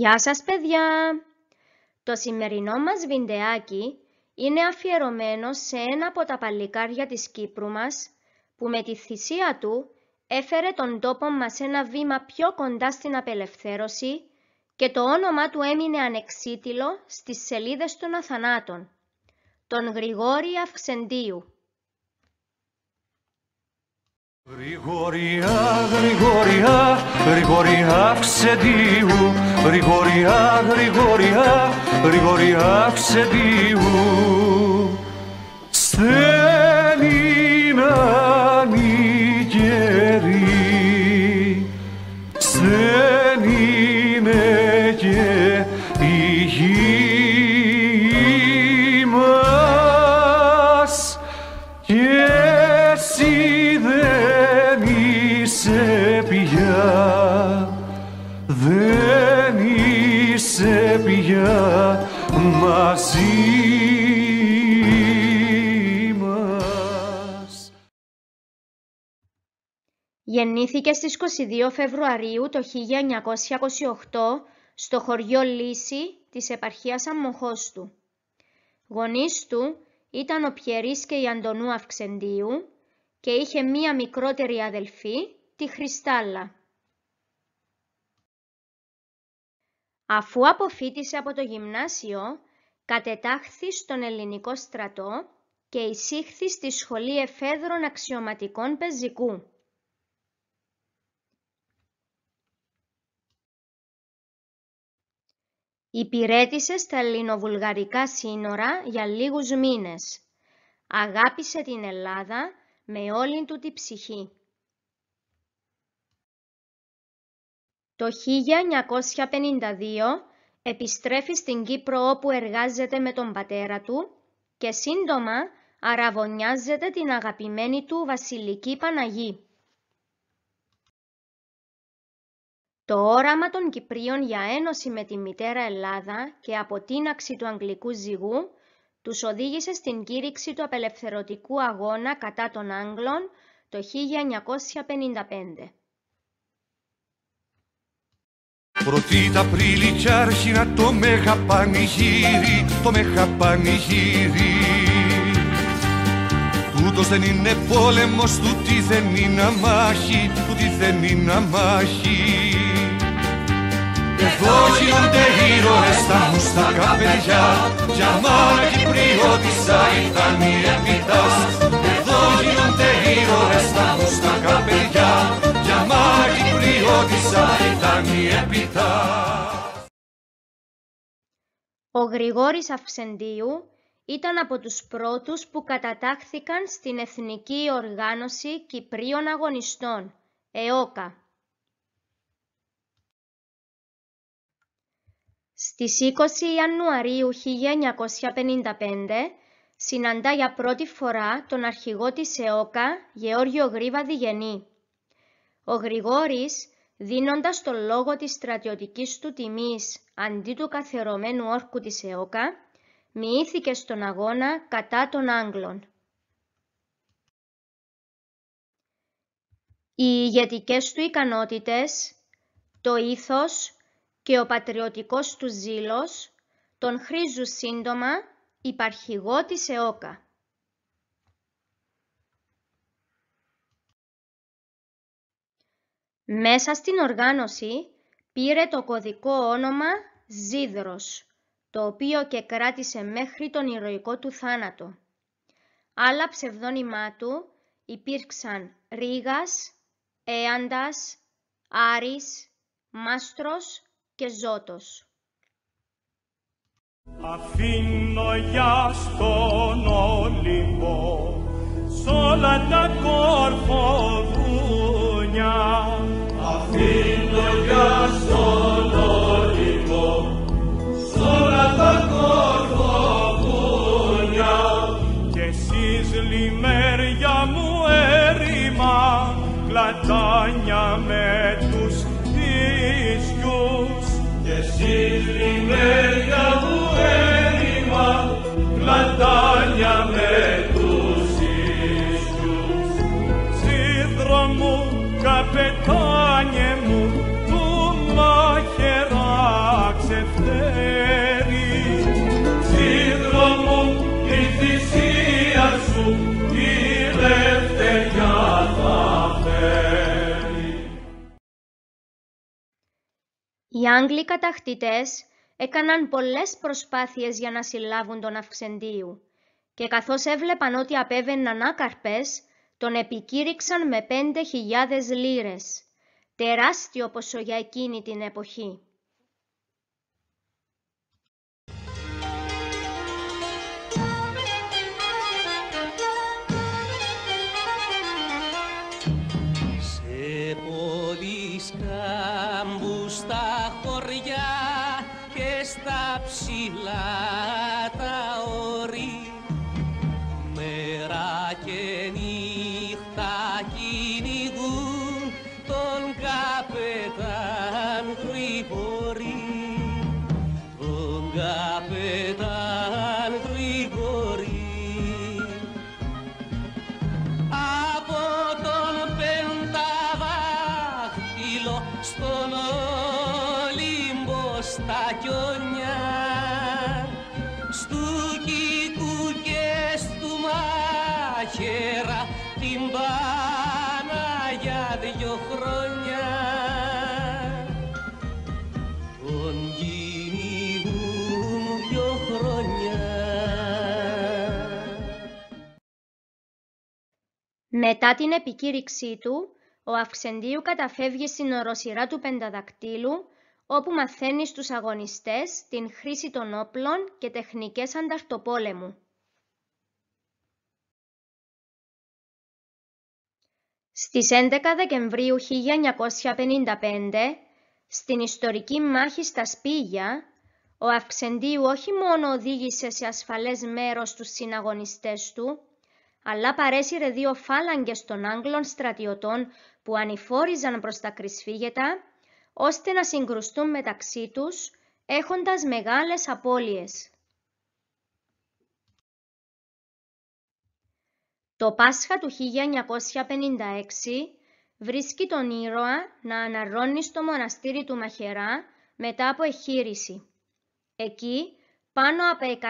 Γεια σας παιδιά! Το σημερινό μας βιντεάκι είναι αφιερωμένο σε ένα από τα παλικάρια της Κύπρου μας που με τη θυσία του έφερε τον τόπο μας ένα βήμα πιο κοντά στην απελευθέρωση και το όνομα του έμεινε ανεξίτηλο στις σελίδες των αθανάτων, τον Γρηγόρη Αυξεντίου. Γρηγόρια, Γρηγόρια, Γρηγόρια Αυξεντίου, Γρηγόρια, Γρηγόρια, Γρηγόρια Αυξεντίου. Στένιναν οι καιροί, στένινε και η γη μας και εσύ δε. Δεν είσαι πια μαζί μας. Γεννήθηκε στις 22 Φεβρουαρίου το 1928 στο χωριό Λύση της επαρχίας Αμμοχώστου. Γονείς του ήταν ο Πιερίς και η Αντωνού Αυξεντίου και είχε μία μικρότερη αδελφή, τη Χριστάλλα. Αφού αποφύτησε από το γυμνάσιο, κατετάχθη στον ελληνικό στρατό και εισήχθη στη Σχολή Εφέδρων Αξιωματικών Πεζικού. Υπηρέτησε στα ελληνοβουλγαρικά σύνορα για λίγους μήνες. Αγάπησε την Ελλάδα με όλη του τη ψυχή. Το 1952 επιστρέφει στην Κύπρο όπου εργάζεται με τον πατέρα του και σύντομα αραβωνιάζεται την αγαπημένη του Βασιλική Παναγή. Το όραμα των Κυπρίων για ένωση με τη μητέρα Ελλάδα και αποτείναξη του Αγγλικού ζυγού τους οδήγησε στην κήρυξη του απελευθερωτικού αγώνα κατά των Άγγλων το 1955. Πρωτήτα Απρίλη κι άρχινα το μεγαπανηγύρι, το μεγαπανηγύρι. Τούτος δεν είναι πόλεμος, τούτη δεν είναι αμάχη, τούτη δεν είναι αμάχη. Εδώ γίνονται ήρωες στα μουστακά παιδιά, για μάνα Κυπριώτισσα ήταν η επιτάς. Εδώ γίνονται ήρωες στα μουστακά παιδιά, για μάνα Κυπριώτισσα ήταν η επιτάς. Ο Γρηγόρης Αυξεντίου ήταν από τους πρώτους που κατατάχθηκαν στην Εθνική Οργάνωση Κυπρίων Αγωνιστών, ΕΟΚΑ. Στις 20 Ιανουαρίου 1955 συναντά για πρώτη φορά τον αρχηγό της ΕΟΚΑ, Γεώργιο Γρήβα Διγενή. Ο Γρηγόρης, δίνοντας τον λόγο της στρατιωτικής του τιμής αντί του καθερωμένου όρκου της ΕΟΚΑ, μοιήθηκε στον αγώνα κατά των Άγγλων. Οι ηγετικές του ικανότητες, το ήθος και ο πατριωτικός του ζήλος τον χρήζουν σύντομα υπαρχηγό της ΕΟΚΑ. Μέσα στην οργάνωση πήρε το κωδικό όνομα Ζίδρος, το οποίο και κράτησε μέχρι τον ηρωικό του θάνατο. Άλλα ψευδόνυμά του υπήρξαν Ρίγας, Εάντας, Άρης, Μάστρος και Ζώτος. Αφήνω για στον Ολυμπό σ' όλα τα κορφοβούνια. Αφήνω για στον Ολυμπό σ' όλα τα κορφοβούνια. Κι εσείς λιμέρια μου έρημα κλατάνια με τους δίσκους. Κι εσείς λιμέρια μου έρημα κλατάνια με τους δίσκους. Ζίδρο μου, καπετάνιε μου, του Μαχαιρά Οι Άγγλοι κατακτητές έκαναν πολλές προσπάθειες για να συλλάβουν τον Αυξεντίου και καθώς έβλεπαν ότι απέβαιναν άκαρπες, τον επικήρυξαν με 5.000 λίρες, τεράστιο ποσό για εκείνη την εποχή. Σε πολλούς κάμπους, στα χωριά και στα ψηλά τα όρη, μέρα και νύχτα κυνηγούν τον καπετάν Γρηγόρη, τον καπετάν Γρηγόρη. Από τον Πενταδάκτυλο στον Όλυμπο στα κιόνια, στου Κικού και στου Μαχαιρά την Παναγιά για 2 χρόνια. Τον κυνηγούν 2 χρόνια. Μετά την επικήρυξή του, ο Αυξεντίου καταφεύγει στην οροσειρά του Πενταδακτύλου, όπου μαθαίνει στους αγωνιστές την χρήση των όπλων και τεχνικές ανταρτοπόλεμου. Στις 11 Δεκεμβρίου 1955, στην ιστορική μάχη στα Σπίλια, ο Αυξεντίου όχι μόνο οδήγησε σε ασφαλές μέρος τους συναγωνιστές του, αλλά παρέσυρε 2 φάλαγγες των Άγγλων στρατιωτών που ανηφόριζαν προς τα κρυσφύγετα, ώστε να συγκρουστούν μεταξύ τους, έχοντας μεγάλες απώλειες. Το Πάσχα του 1956 βρίσκει τον ήρωα να αναρρώνει στο μοναστήρι του Μαχαιρά μετά από εχείριση. Εκεί, πάνω από 100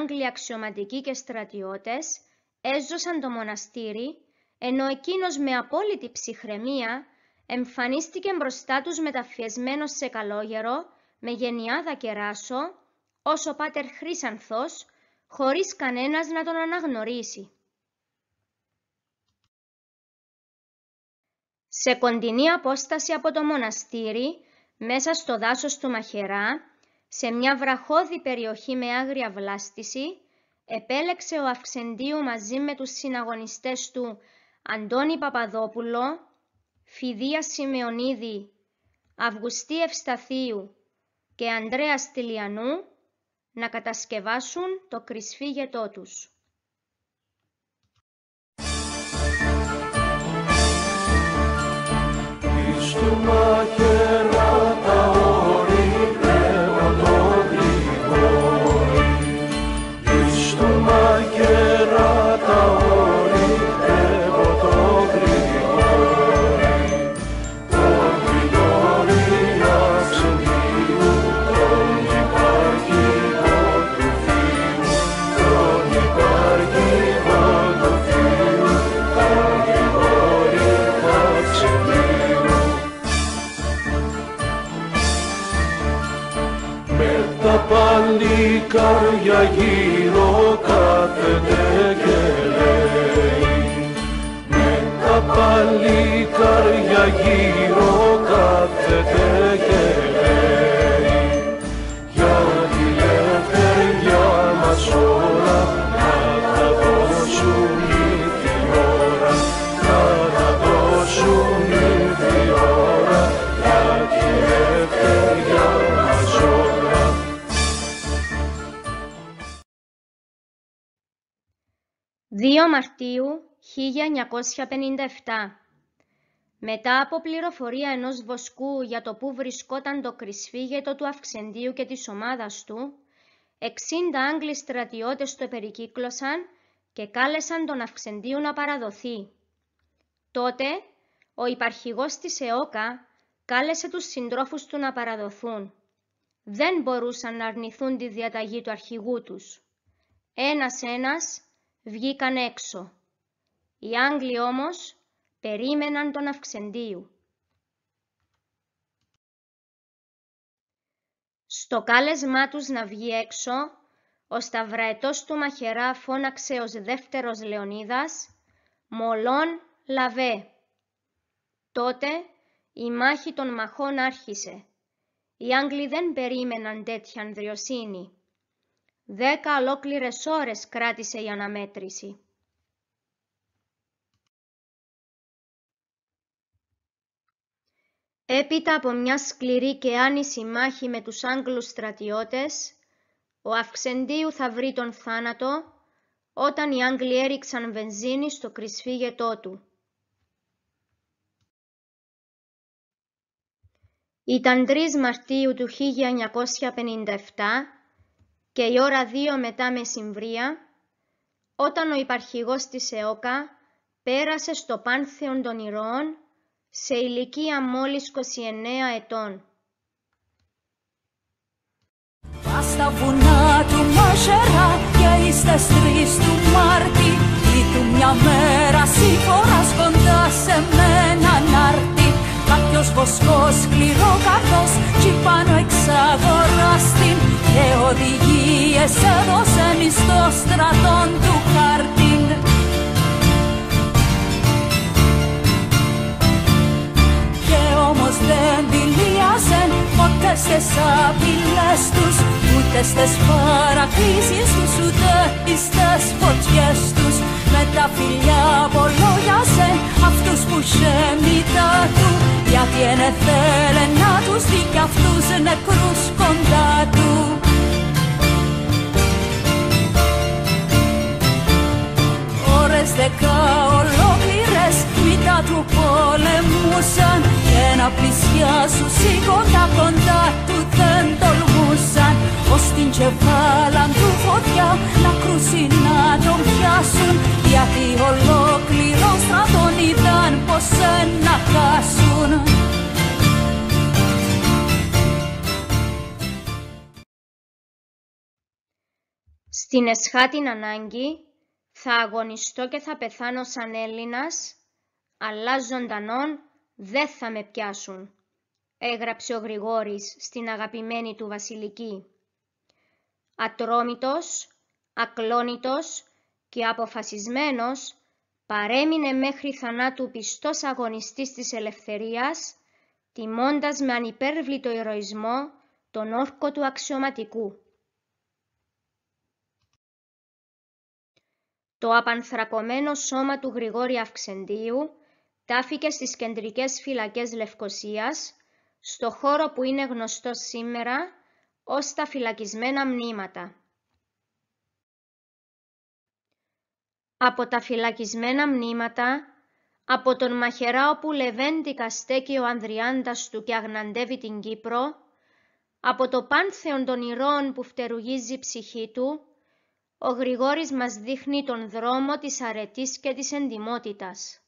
Άγγλοι αξιωματικοί και στρατιώτες έζωσαν το μοναστήρι, ενώ εκείνος με απόλυτη ψυχραιμία εμφανίστηκε μπροστά τους μεταφιεσμένος σε καλόγερο, με γενιάδα κεράσο, ως ο πάτερ Χρύσανθος, χωρίς κανένας να τον αναγνωρίσει. Σε κοντινή απόσταση από το μοναστήρι, μέσα στο δάσος του Μαχαιρά, σε μια βραχώδη περιοχή με άγρια βλάστηση, επέλεξε ο Αυξεντίου μαζί με τους συναγωνιστές του Αντώνη Παπαδόπουλο, Φιδία Σημεωνίδη, Αυγουστή Ευσταθίου και Ανδρέας Τηλιανού να κατασκευάσουν το κρυσφύγετό τους. Παλικάρια γύρω κάθεται και λέει, με τα παλικάρια γύρω κάθεται και λέει, για τη ελευθερία μας όλα να τα δώσουν ήρθε η ώρα, να τα δώσουν ήρθε η ώρα, για τη ελευθερία μας όλα. Μαρτίου 1957. Μετά από πληροφορία ενός βοσκού για το που βρισκόταν το κρυσφύγετο του Αυξεντίου και της ομάδας του, 60 Άγγλοι στρατιώτες το περικύκλωσαν και κάλεσαν τον Αυξεντίου να παραδοθεί. Τότε, ο υπαρχηγός της ΕΟΚΑ κάλεσε τους συντρόφους του να παραδοθούν. Δεν μπορούσαν να αρνηθούν τη διαταγή του αρχηγού τους. Ένας-ένας βγήκαν έξω. Οι Άγγλοι όμως περίμεναν τον Αυξεντίου. Στο κάλεσμά τους να βγει έξω, ο σταυραετός του Μαχαιρά φώναξε ως δεύτερος Λεωνίδας «Μολών λαβέ». Τότε η μάχη των μαχών άρχισε. Οι Άγγλοι δεν περίμεναν τέτοια ανδριοσύνη. 10 ολόκληρες ώρες κράτησε η αναμέτρηση. Έπειτα από μια σκληρή και άνηση μάχη με τους Άγγλους στρατιώτες, ο Αυξεντίου θα βρει τον θάνατο όταν οι Άγγλοι έριξαν βενζίνη στο κρυσφύγετό του. Ήταν 3 Μαρτίου του 1957 και η ώρα 2 μετά μεσημβρία, όταν ο υπαρχηγός της ΕΟΚΑ πέρασε στο πάνθεον των ηρώων σε ηλικία μόλις 29 ετών. Στα βουνά του Μαχαιρά και στις 3 του Μάρτη λείπει μια μέρα σύμφορας κοντά σε έναν άρτη. Κάποιος βοσκός σκληροκαρδός κι πάνω εξαγορά στην και οδηγίες έδωσεν εις το στρατόν του χάρτην. Και όμως δεν δηλίαζεν ποτέ στις απειλές τους, ούτε στις παρακλήσεις τους, ούτε στις φωτιές τους. Με τα φιλιά απολόγιαζε αυτούς που χέμητα του, γιατί ενεθέλε να τους δει κι αυτούς νεκρούς κοντά του. Ώρες 10 ολόκληρες μητά του πολεμούσαν και να πλησιάσουν σήκωτα κοντά του δεν τολμούσαν, ως την κεφάλαν του φωτιά να κρούσει να τον πιάσουν, γιατί ολόκληρο στρατόν είδαν πως να χάσουν. Στην εσχάτην ανάγκη θα αγωνιστώ και θα πεθάνω σαν Έλληνας, αλλά ζωντανών δεν θα με πιάσουν, έγραψε ο Γρηγόρης στην αγαπημένη του Βασιλική. Ατρόμητος, ακλόνητος και αποφασισμένος, παρέμεινε μέχρι θανάτου πιστός αγωνιστής της ελευθερίας, τιμώντας με ανυπέρβλητο ηρωισμό τον όρκο του αξιωματικού. Το απανθρακωμένο σώμα του Γρηγόρη Αυξεντίου τάφηκε στις κεντρικές φυλακές Λευκωσίας, στο χώρο που είναι γνωστό σήμερα ως τα φυλακισμένα μνήματα. Από τα φυλακισμένα μνήματα, από τον Μαχαιρά όπου λεβέντικα στέκει ο Ανδριάντας του και αγναντεύει την Κύπρο, από το πάνθεον των ηρώων που φτερουγίζει η ψυχή του, ο Γρηγόρης μας δείχνει τον δρόμο της αρετής και της εντιμότητας.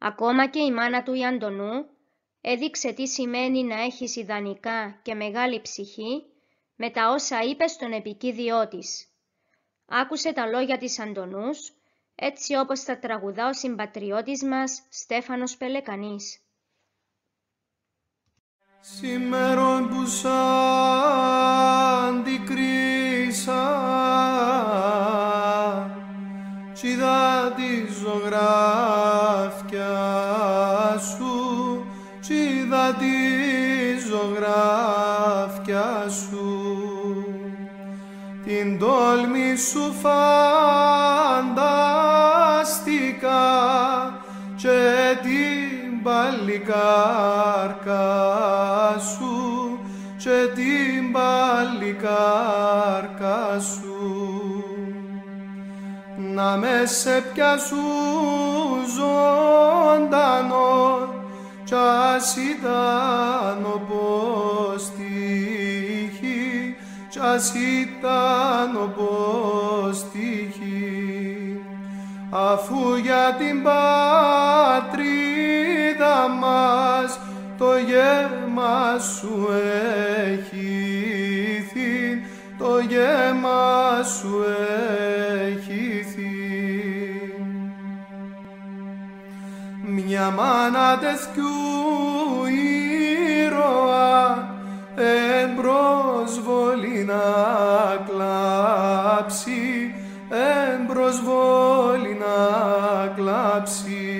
Ακόμα και η μάνα του η Αντωνού έδειξε τι σημαίνει να έχεις ιδανικά και μεγάλη ψυχή με τα όσα είπε στον επικίδιό της. Άκουσε τα λόγια της Αντωνούς, έτσι όπως τα τραγουδά ο συμπατριώτης μας Στέφανος Πελεκανής. Σήμερον που σ' αντικρίσα κι είδα τη ζωγράφια σου, κι είδα τη ζωγράφια σου, την τόλμη σου φανταστικά και την παλικάρκα σου, και την παλικάρκα σου. Να με σε πιάσουν ζωντανό κι ας ήταν όπως τύχη, κι ας ήταν όπως τύχη, αφού για την πατρίδα μας το γέμα σου έχει, το γέμα σου έχει. μια μάνα τεσκιού ήρωα εν προσβολή να κλάψει, εν προσβολή να κλάψει.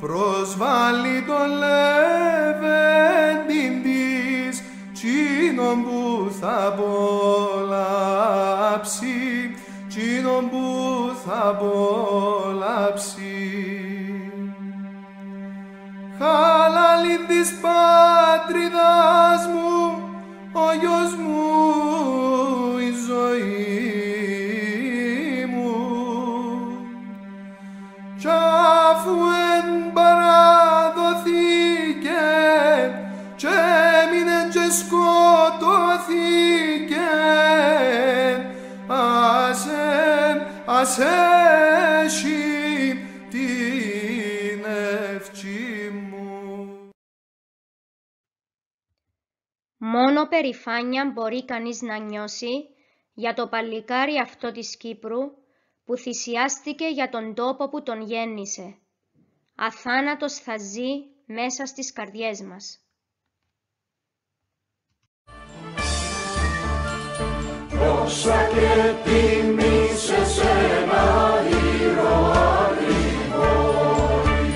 Προσβάλλει το λεβέντιν της, τσίνον που θα απολαύσει, τσίνον που θα απολαύσει. Χαλαλήν της πατρίδας μου, ο γιος μου, η ζωή μου. Κι αφού εν παραδοθήκε και έμεινε και σκοτώθηκε, άσε εσύ την ευχή μου. Μόνο περηφάνεια μπορεί κανείς να νιώσει για το παλικάρι αυτό της Κύπρου που θυσιάστηκε για τον τόπο που τον γέννησε. Αθάνατος θα ζει μέσα στις καρδιές μας. Δόξα και τιμή σε σένα, ήρωα Γρηγόρη.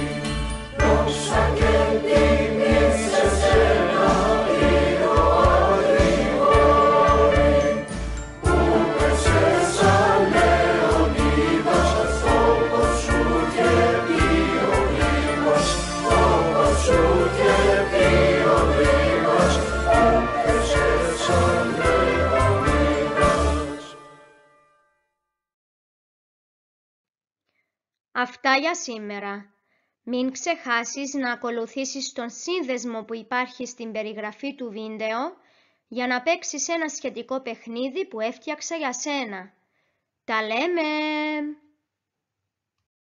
Δόξα και τιμή σε σένα, ήρωα Γρηγόρη, που πέσες σαν Λεωνίδας, όπως σου είχε πει ο Γρήγος, όπως σου είχε πει ο Γρήγος, που πέσες σαν Λεωνίδας. Αυτά για σήμερα. Μην ξεχάσεις να ακολουθήσεις τον σύνδεσμο που υπάρχει στην περιγραφή του βίντεο για να παίξεις ένα σχετικό παιχνίδι που έφτιαξα για σένα. Τα λέμε!